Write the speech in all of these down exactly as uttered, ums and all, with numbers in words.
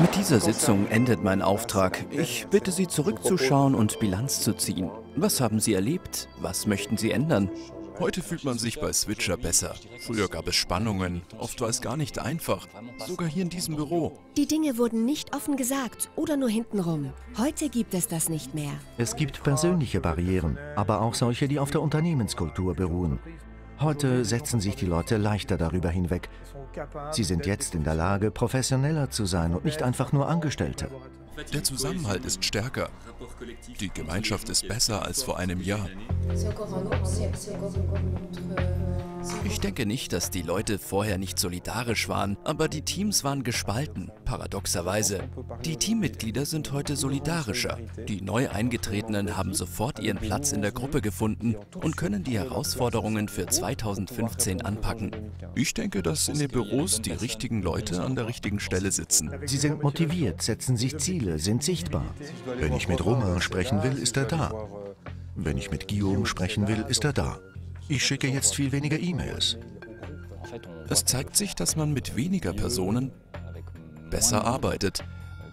Mit dieser Sitzung endet mein Auftrag. Ich bitte Sie, zurückzuschauen und Bilanz zu ziehen. Was haben Sie erlebt? Was möchten Sie ändern? Heute fühlt man sich bei Switcher besser. Früher gab es Spannungen. Oft war es gar nicht einfach. Sogar hier in diesem Büro. Die Dinge wurden nicht offen gesagt oder nur hintenrum. Heute gibt es das nicht mehr. Es gibt persönliche Barrieren, aber auch solche, die auf der Unternehmenskultur beruhen. Heute setzen sich die Leute leichter darüber hinweg. Sie sind jetzt in der Lage, professioneller zu sein und nicht einfach nur Angestellte. Der Zusammenhalt ist stärker. Die Gemeinschaft ist besser als vor einem Jahr. Ich denke nicht, dass die Leute vorher nicht solidarisch waren, aber die Teams waren gespalten, paradoxerweise. Die Teammitglieder sind heute solidarischer. Die neu eingetretenen haben sofort ihren Platz in der Gruppe gefunden und können die Herausforderungen für zweitausendfünfzehn anpacken. Ich denke, dass in den Büros die richtigen Leute an der richtigen Stelle sitzen. Sie sind motiviert, setzen sich Ziele, sind sichtbar. Wenn ich mit Romain sprechen will, ist er da. Wenn ich mit Guillaume sprechen will, ist er da. Ich schicke jetzt viel weniger E-Mails. Es zeigt sich, dass man mit weniger Personen besser arbeitet.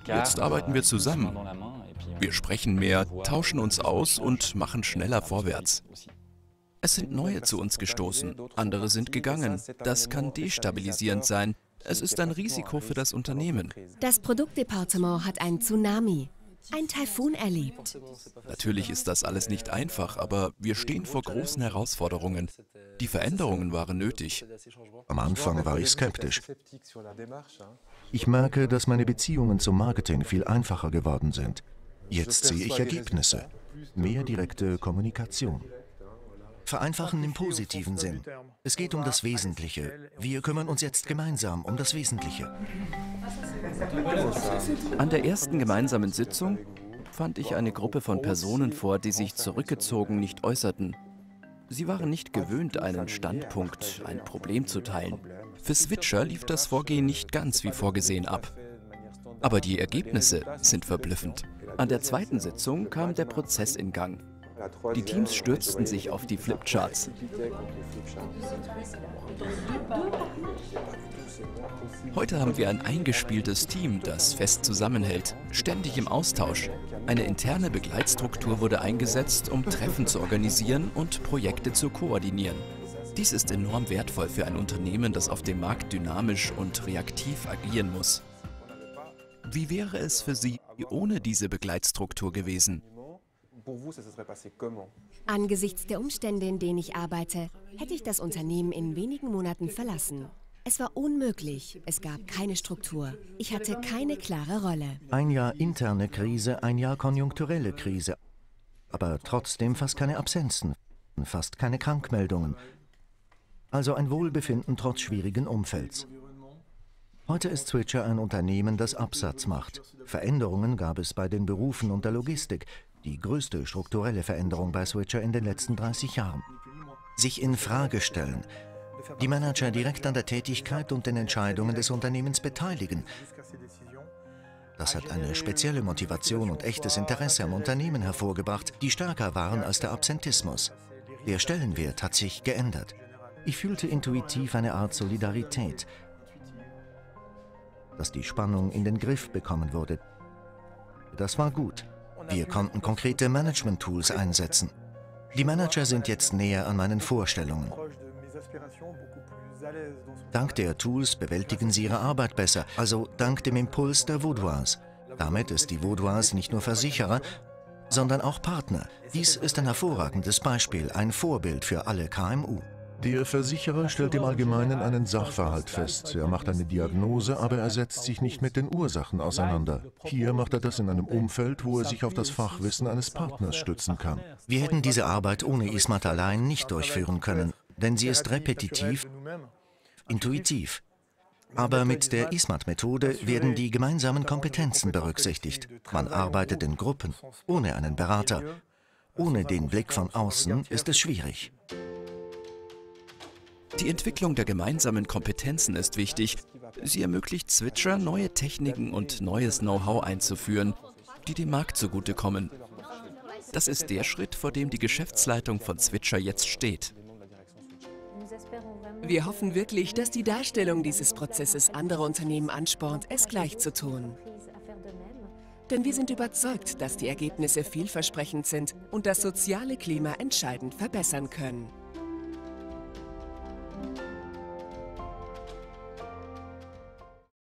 Jetzt arbeiten wir zusammen. Wir sprechen mehr, tauschen uns aus und machen schneller vorwärts. Es sind neue zu uns gestoßen, andere sind gegangen. Das kann destabilisierend sein. Es ist ein Risiko für das Unternehmen. Das Produktdepartement hat einen Tsunami. Ein Taifun erlebt. Natürlich ist das alles nicht einfach, aber wir stehen vor großen Herausforderungen. Die Veränderungen waren nötig. Am Anfang war ich skeptisch. Ich merke, dass meine Beziehungen zum Marketing viel einfacher geworden sind. Jetzt sehe ich Ergebnisse. Mehr direkte Kommunikation. Vereinfachen im positiven Sinn. Es geht um das Wesentliche. Wir kümmern uns jetzt gemeinsam um das Wesentliche. An der ersten gemeinsamen Sitzung fand ich eine Gruppe von Personen vor, die sich zurückgezogen nicht äußerten. Sie waren nicht gewöhnt, einen Standpunkt, ein Problem zu teilen. Für Switcher lief das Vorgehen nicht ganz wie vorgesehen ab. Aber die Ergebnisse sind verblüffend. An der zweiten Sitzung kam der Prozess in Gang. Die Teams stürzten sich auf die Flipcharts. Heute haben wir ein eingespieltes Team, das fest zusammenhält, ständig im Austausch. Eine interne Begleitstruktur wurde eingesetzt, um Treffen zu organisieren und Projekte zu koordinieren. Dies ist enorm wertvoll für ein Unternehmen, das auf dem Markt dynamisch und reaktiv agieren muss. Wie wäre es für Sie ohne diese Begleitstruktur gewesen? Angesichts der Umstände, in denen ich arbeite, hätte ich das Unternehmen in wenigen Monaten verlassen. Es war unmöglich. Es gab keine Struktur. Ich hatte keine klare Rolle. Ein Jahr interne Krise, ein Jahr konjunkturelle Krise. Aber trotzdem fast keine Absenzen, fast keine Krankmeldungen. Also ein Wohlbefinden trotz schwierigen Umfelds. Heute ist Switcher ein Unternehmen, das Absatz macht. Veränderungen gab es bei den Berufen und der Logistik. Die größte strukturelle Veränderung bei Switcher in den letzten dreißig Jahren. Sich in Frage stellen, die Manager direkt an der Tätigkeit und den Entscheidungen des Unternehmens beteiligen. Das hat eine spezielle Motivation und echtes Interesse am Unternehmen hervorgebracht, die stärker waren als der Absentismus. Der Stellenwert hat sich geändert. Ich fühlte intuitiv eine Art Solidarität, dass die Spannung in den Griff bekommen wurde. Das war gut. Wir konnten konkrete Management-Tools einsetzen. Die Manager sind jetzt näher an meinen Vorstellungen. Dank der Tools bewältigen sie ihre Arbeit besser, also dank dem Impuls der Vaudoise. Damit ist die Vaudoise nicht nur Versicherer, sondern auch Partner. Dies ist ein hervorragendes Beispiel, ein Vorbild für alle K M U. Der Versicherer stellt im Allgemeinen einen Sachverhalt fest. Er macht eine Diagnose, aber er setzt sich nicht mit den Ursachen auseinander. Hier macht er das in einem Umfeld, wo er sich auf das Fachwissen eines Partners stützen kann. Wir hätten diese Arbeit ohne ISMAT allein nicht durchführen können, denn sie ist repetitiv, intuitiv. Aber mit der ISMAT-Methode werden die gemeinsamen Kompetenzen berücksichtigt. Man arbeitet in Gruppen, ohne einen Berater. Ohne den Blick von außen ist es schwierig. Die Entwicklung der gemeinsamen Kompetenzen ist wichtig. Sie ermöglicht Switcher, neue Techniken und neues Know-how einzuführen, die dem Markt zugutekommen. Das ist der Schritt, vor dem die Geschäftsleitung von Switcher jetzt steht. Wir hoffen wirklich, dass die Darstellung dieses Prozesses andere Unternehmen anspornt, es gleich zu tun. Denn wir sind überzeugt, dass die Ergebnisse vielversprechend sind und das soziale Klima entscheidend verbessern können.